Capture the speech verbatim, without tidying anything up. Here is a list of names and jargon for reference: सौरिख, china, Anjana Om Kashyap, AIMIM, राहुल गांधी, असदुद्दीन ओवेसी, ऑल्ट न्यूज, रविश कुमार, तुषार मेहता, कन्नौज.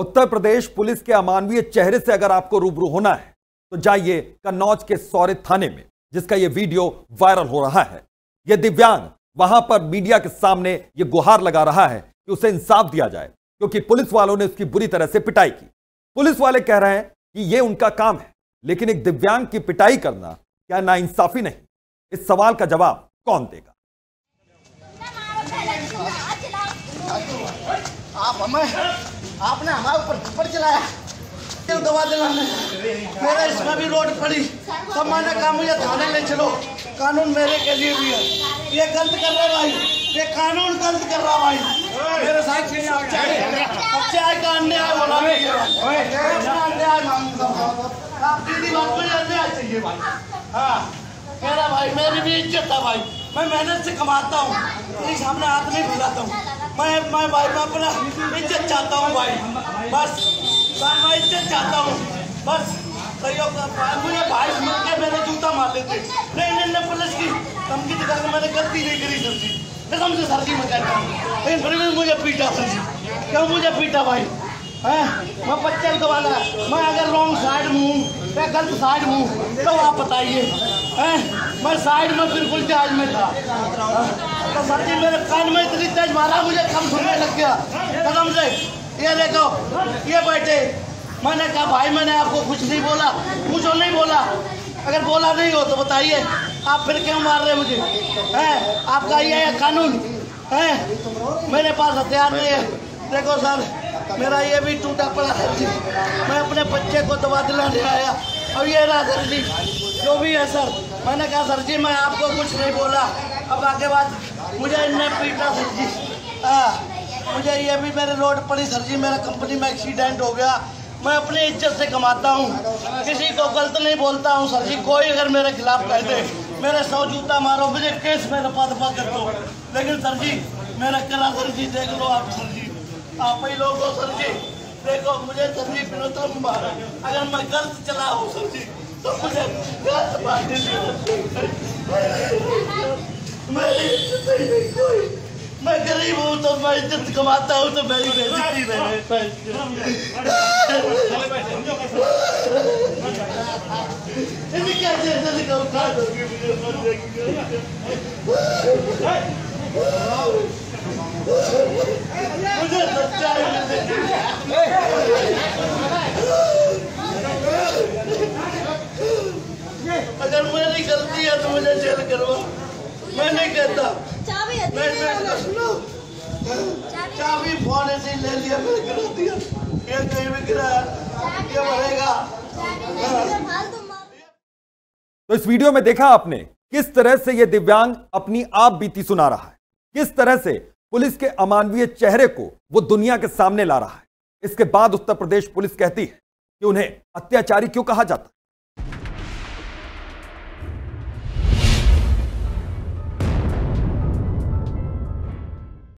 Uttar Pradesh police के अमानवीय चेहरे से अगर आपको रूबरू होना है तो जाइए कन्नौज के सौरिख थाने में, जिसका यह वीडियो वायरल हो रहा है। यह दिव्यांग वहां पर मीडिया के सामने यह गुहार लगा रहा है कि उसे इंसाफ दिया जाए, क्योंकि पुलिस वालों ने उसकी बुरी तरह से पिटाई की। पुलिस वाले कह रहे हैं कि यह उनका काम है, लेकिन एक दिव्यांग की पिटाई करना क्या नाइंसाफी नहीं? इस सवाल का जवाब कौन देगा? आप हमें आपने हमारे ऊपर थप्पड़ चलाया, तेल दबा दिला। मेरा इसमें भी रोड पड़ी, तब मैंने कहा मुझे थाने ले चलो, कानून मेरे के लिए भी है। ये गलत कर रहा भाई, ये कानून गलत कर रहा भाई। मेरे साथ अन्याय का अन्याय होना अन्याय आप सीधी बात में अन्याय चाहिए भाई। हाँ मेरा भाई, मेरी भी इज्जत है भाई, मैं मेहनत से कमाता हूँ, मेरे सामने हाथ नहीं फैलाता हूँ। मैं मैं भाई मैं अपना इज्जत चाहता हूँ भाई, बस मैं इज्जत चाहता हूँ, बस सहयोग मुझे भाई मिल के मेरे जूता मार लेते। नहीं नहीं नहीं पुलिस की धमकी दिखा के मैंने गलती नहीं करी सर जी, कसम से सर जी मैं कहता हूँ। लेकिन फिर भी मुझे पीटा सर जी, क्यों मुझे पीटा भाई? हैं मैं पच्चर का वाला, मैं अगर रॉन्ग साइड में हूँ या गलत साइड में हूँ तो आप बताइए। हैं मैं साइड में बिल्कुल जहाज में था, तो सर जी मेरे कान में इतनी तेज मारा मुझे कम सुनने लग गया कसम से। ये देखो ये बैठे, मैंने कहा भाई मैंने आपको कुछ नहीं बोला, कुछ और नहीं बोला। अगर बोला नहीं हो तो बताइए आप फिर क्यों मार रहे मुझे? हैं आपका ये है कानून? हैं मेरे पास हथियार नहीं है। देखो सर मेरा ये भी टूटा पड़ा सर जी, मैं अपने बच्चे को दवा दिलाने आया और ये रहा सर जी जो भी है सर। मैंने कहा सर जी मैं आपको कुछ नहीं बोला, अब आगे बात मुझे इन्हें पीटा सर जी। हाँ मुझे ये भी मेरे रोड पड़ी सर जी, मेरा कंपनी में एक्सीडेंट हो गया। मैं अपनी इज्जत से कमाता हूँ, किसी को गलत नहीं बोलता हूँ सर जी। कोई अगर मेरे खिलाफ कह दे मेरे सौ जूता मारो, मुझे केस में रफा दफा कर दो, लेकिन सर जी मेरा कला सर जी देख लो आप सर जी, आप ही लोग हो सर जी। देखो मुझे सर जी विरोधम मारा, अगर मैं गलत चला हूँ सर जी तो मुझे गलत बात मेरी इज्जत नहीं है कोई। मैं गरीब हूँ तो मैं इज्जत कमाता हूँ तो मेरी बेइज्जती है। अगर मेरी गलती है तो मुझे जेल करवा, मैं नहीं कहता। चाबी चाबी फोन ऐसे ले लिया मैंने गिरा दिया, ये कहीं भी गिरा ये मरेगा। तो इस वीडियो में देखा आपने किस तरह से ये दिव्यांग अपनी आप बीती सुना रहा है, किस तरह से पुलिस के अमानवीय चेहरे को वो दुनिया के सामने ला रहा है। इसके बाद उत्तर प्रदेश पुलिस कहती है कि उन्हें अत्याचारी क्यों कहा जाता है।